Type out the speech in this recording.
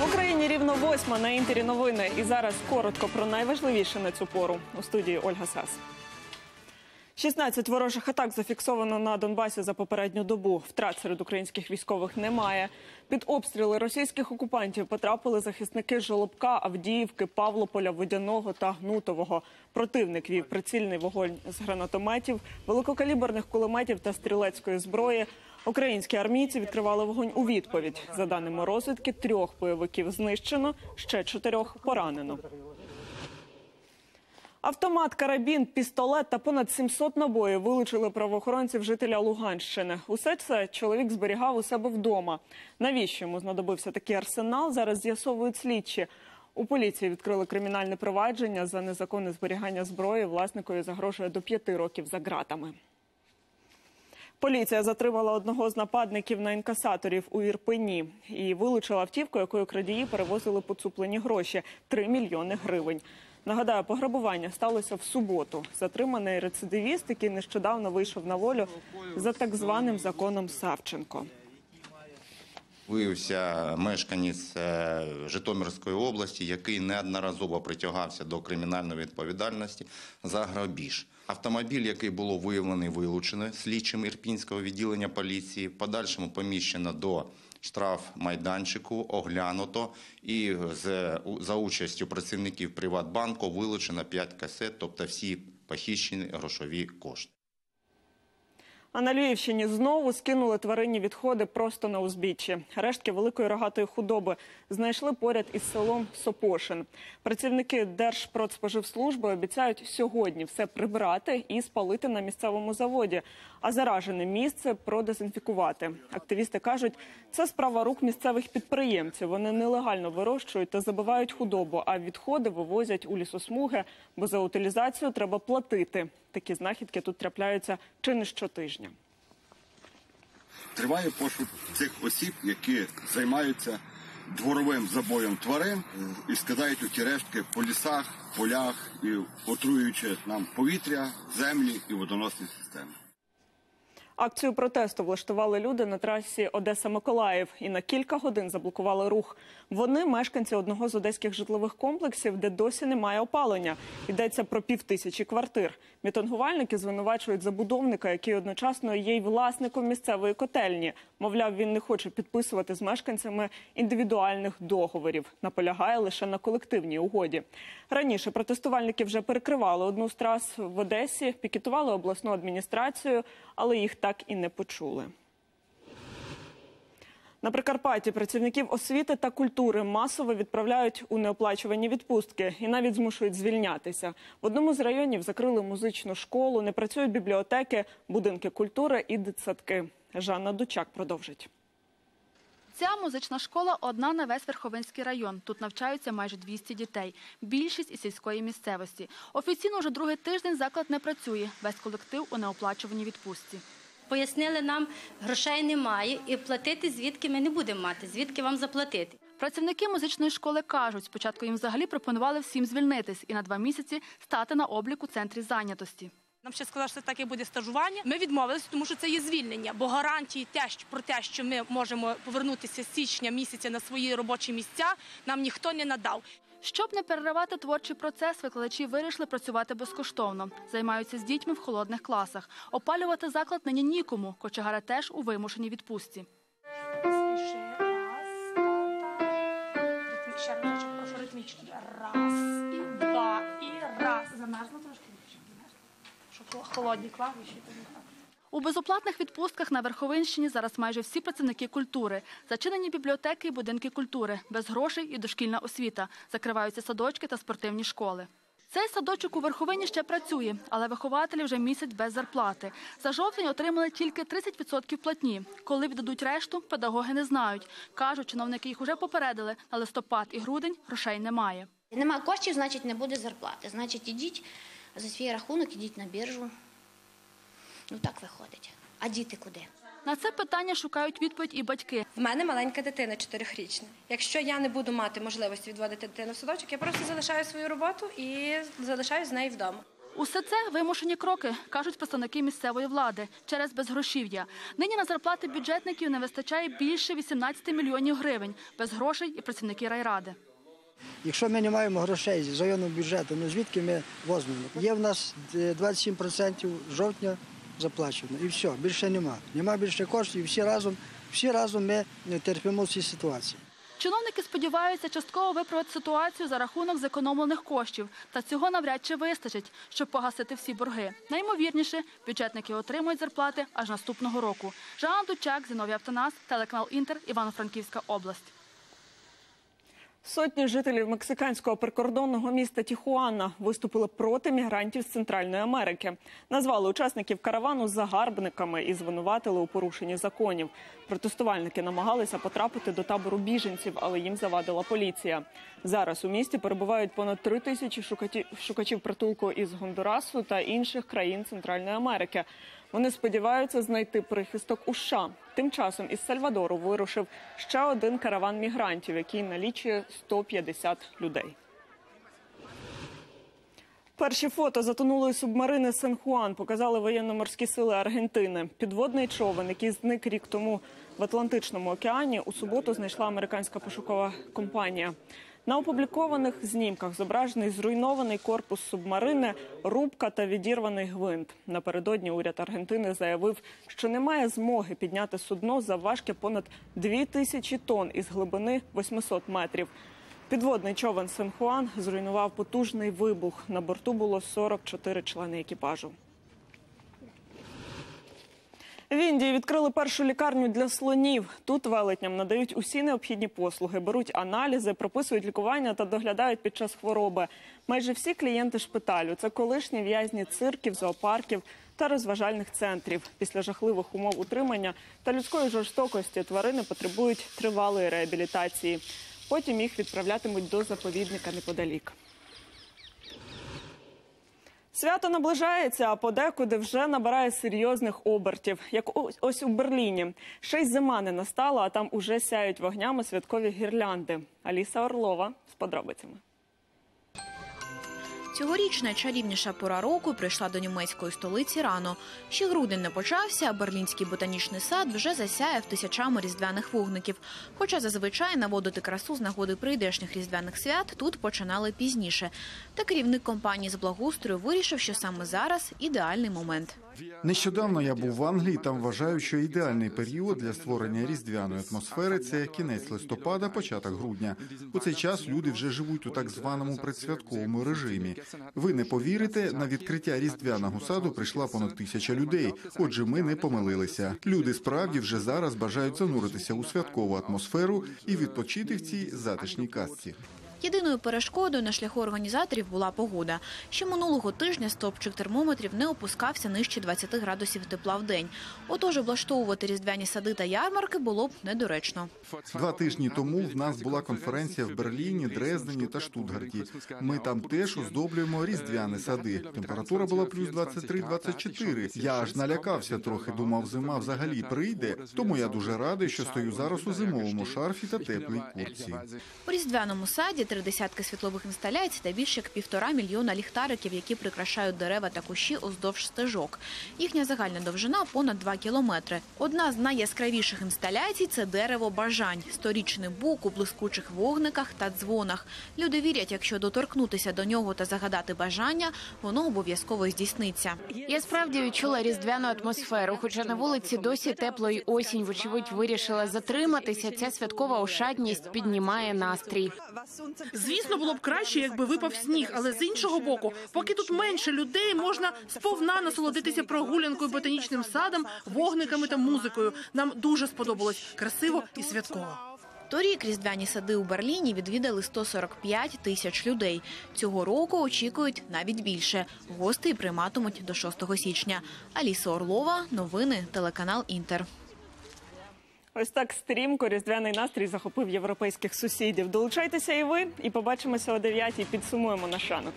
В Україні рівно 8:00 на Інтері новини. І зараз коротко про найважливіше на цю пору. У студії Ольга Сас. 16 ворожих атак зафіксовано на Донбасі за попередню добу. Втрат серед українських військових немає. Під обстріли російських окупантів потрапили захисники Жолобка, Авдіївки, Павлополя, Водяного та Гнутового. Противник вів прицільний вогонь з гранатометів, великокаліберних кулеметів та стрілецької зброї. Українські армійці відкривали вогонь у відповідь. За даними розвідки, 3 бойовиків знищено, ще 4 поранено. Автомат, карабін, пістолет та понад 700 набоїв вилучили правоохоронців жителя Луганщини. Усе це чоловік зберігав у себе вдома. Навіщо йому знадобився такий арсенал, зараз з'ясовують слідчі. У поліції відкрили кримінальне провадження за незаконне зберігання зброї. Власникові загрожує до 5 років за ґратами. Поліція затримала одного з нападників на інкасаторів у Ірпені і вилучила автівку, якою крадії перевозили поцуплені гроші – 3 мільйони гривень. Нагадаю, пограбування сталося в суботу. Затриманий рецидивіст, який нещодавно вийшов на волю за так званим законом Савченко. Виявився мешканець Житомирської області, який неодноразово притягався до кримінальної відповідальності за грабіж. Автомобіль, який було виявлено і вилучено слідчим Ірпінського відділення поліції, подальшому поміщено до штрафмайданчику, оглянуто і за участю працівників Приватбанку вилучено 5 касет, тобто всі похищені грошові кошти. А на Львівщині знову скинули тваринні відходи просто на узбіччі. Рештки великої рогатої худоби знайшли поряд із селом Сопошин. Працівники Держпродспоживслужби обіцяють сьогодні все прибрати і спалити на місцевому заводі, а заражене місце продезінфікувати. Активісти кажуть, це справа рук місцевих підприємців. Вони нелегально вирощують та забивають худобу, а відходи вивозять у лісосмуги, бо за утилізацію треба платити. Такі знахідки тут трапляються чи не щотижня. Триває пошук цих осіб, які займаються дворовим забоєм тварин і скидають у ті рештки по лісах, полях, і отруюючи нам повітря, землі і водоносні системи. Акцію протесту влаштували люди на трасі Одеса-Миколаїв і на кілька годин заблокували рух. Вони – мешканці одного з одеських житлових комплексів, де досі немає опалення. Йдеться про 5000 квартир. Мітингувальники звинувачують забудовника, який одночасно є й власником місцевої котельні. Мовляв, він не хоче підписувати з мешканцями індивідуальних договорів. Наполягає лише на колективній угоді. Раніше протестувальники вже перекривали одну з трас в Одесі, пікетували обласну адміністрацію, але їх так і не почули. На Прикарпатті працівників освіти та культури масово відправляють у неоплачувані відпустки і навіть змушують звільнятися. В одному з районів закрили музичну школу, не працюють бібліотеки, будинки культури і дитсадки. Жанна Дучак продовжить. Ця музична школа одна на весь Верховинський район. Тут навчаються майже 200 дітей. Більшість із сільської місцевості. Офіційно вже другий тиждень заклад не працює. Весь колектив у неоплачуваній відпустці. Пояснили нам, грошей немає і платити звідки ми не будемо мати, звідки вам заплатити. Працівники музичної школи кажуть, спочатку їм взагалі пропонували всім звільнитись і на 2 місяці стати на облік у центрі зайнятості. Нам ще сказали, що це так і буде стажування. Ми відмовилися, тому що це є звільнення, бо гарантії про те, що ми можемо повернутися з січня місяця на свої робочі місця, нам ніхто не надав. Щоб не переривати творчий процес, викладачі вирішили працювати безкоштовно. Займаються з дітьми в холодних класах. Опалювати заклад нині нікому. Кочегари теж у вимушеній відпустці. У безоплатних відпустках на Верховинщині зараз майже всі працівники культури. Зачинені бібліотеки і будинки культури, без грошей і дошкільна освіта. Закриваються садочки та спортивні школи. Цей садочок у Верховині ще працює, але вихователі вже місяць без зарплати. За жовтень отримали тільки 30% платні. Коли віддадуть решту, педагоги не знають. Кажуть, чиновники їх уже попередили, на листопад і грудень грошей немає. Нема коштів, значить не буде зарплати. Значить ідіть за свій рахунок, ідіть на біржу. Ну так виходить. А діти куди? На це питання шукають відповідь і батьки. В мене маленька дитина, 4-річна. Якщо я не буду мати можливості відводити дитину в садочок, я просто залишаю свою роботу і залишаюсь з нею вдома. Усе це вимушені кроки, кажуть представники місцевої влади, через безгрошів'я. Нині на зарплати бюджетників не вистачає більше 18 мільйонів гривень. Без грошей і працівники райради. Якщо ми не маємо грошей з районного бюджету, ну звідки ми возьмемо? Є в нас 27% жовтня заплачено, і все, більше нема. Нема більше коштів, і всі разом ми терпимо цю ситуацію. Чиновники сподіваються частково виправити ситуацію за рахунок зекономлених коштів. Та цього навряд чи вистачить, щоб погасити всі борги. Найімовірніше, бюджетники отримують зарплати аж наступного року. Івано-Франківська область. Сотні жителів мексиканського прикордонного міста Тіхуана виступили проти мігрантів з Центральної Америки. Назвали учасників каравану загарбниками і звинуватили у порушенні законів. Протестувальники намагалися потрапити до табору біженців, але їм завадила поліція. Зараз у місті перебувають понад 3 тисячі шукачів притулку із Гондурасу та інших країн Центральної Америки. Вони сподіваються знайти прихисток у США. Тим часом із Сальвадору вирушив ще один караван мігрантів, який налічує 150 людей. Перші фото затонулої субмарини «Сан-Хуан» показали воєнно-морські сили Аргентини. Підводний човен, який зник рік тому в Атлантичному океані, у суботу знайшла американська пошукова компанія. На опублікованих знімках зображений зруйнований корпус субмарини, рубка та відірваний гвинт. Напередодні уряд Аргентини заявив, що немає змоги підняти судно завважки понад 2000 тонн із глибини 800 метрів. Підводний човен «Сан-Хуан» зруйнував потужний вибух. На борту було 44 члени екіпажу. В Індії відкрили першу лікарню для слонів. Тут велетням надають усі необхідні послуги, беруть аналізи, прописують лікування та доглядають під час хвороби. Майже всі клієнти шпиталю – це колишні в'язні цирків, зоопарків та розважальних центрів. Після жахливих умов утримання та людської жорстокості тварини потребують тривалої реабілітації. Потім їх відправлятимуть до заповідника неподалік. Свято наближається, а подекуди вже набирає серйозних обертів. Як ось у Берліні. Ще й зима не настала, а там уже сяють вогнями святкові гірлянди. Аліса Орлова з подробицями. Цьогоріч найчарівніша пора року прийшла до німецької столиці рано. Ще грудень не почався, а Берлінський ботанічний сад вже засяяв тисячами різдвяних вогників. Хоча зазвичай наводити красу з нагоди прийдешніх різдвяних свят тут починали пізніше. Та керівник компанії з благоустрою вирішив, що саме зараз ідеальний момент. Нещодавно я був в Англії, там вважаю, що ідеальний період для створення різдвяної атмосфери – це кінець листопада, початок грудня. У цей час люди вже живуть у так званому предсвятковому режимі. Ви не повірите, на відкриття різдвяного саду прийшла понад 1000 людей, отже ми не помилилися. Люди справді вже зараз бажають зануритися у святкову атмосферу і відпочити в цій затишній казці. Єдиною перешкодою на шляху організаторів була погода. Ще минулого тижня стовпчик термометрів не опускався нижче 20 градусів тепла в день. Отож, облаштовувати різдвяні сади та ярмарки було б недоречно. 2 тижні тому в нас була конференція в Берліні, Дрездені та Штутгарті. Ми там теж оздоблюємо різдвяні сади. Температура була плюс 23-24. Я аж налякався трохи, думав, зима взагалі прийде. Тому я дуже радий, що стою зараз у зимовому шарфі та теплій куртці. У різдвяному саді 3 десятки світлових інсталяцій та більше як 1,5 мільйона ліхтариків, які прикрашають дерева та кущі уздовж стежок. Їхня загальна довжина – понад 2 кілометри. Одна з найяскравіших інсталяцій – це дерево бажань. 100-річний бук у блискучих вогниках та дзвонах. Люди вірять, якщо доторкнутися до нього та загадати бажання, воно обов'язково здійсниться. Я справді відчула різдвяну атмосферу. Хоча на вулиці досі тепло і осінь, вочевидь, вирішила затриматися. Ця святкова ошатність піднімає настрій. Звісно, було б краще, якби випав сніг, але з іншого боку, поки тут менше людей, можна сповна насолодитися прогулянкою ботанічним садом, вогниками та музикою. Нам дуже сподобалось. Красиво і святково. Торік різдвяні сади у Берліні відвідали 145 тисяч людей. Цього року очікують навіть більше. Гостей прийматимуть до 6 січня. Аліса Орлова, новини, телеканал «Інтер». Ось так стрімко різдвяний настрій захопив європейських сусідів. Долучайтеся і ви, і побачимося о 9-й. Підсумуємо наш ранок.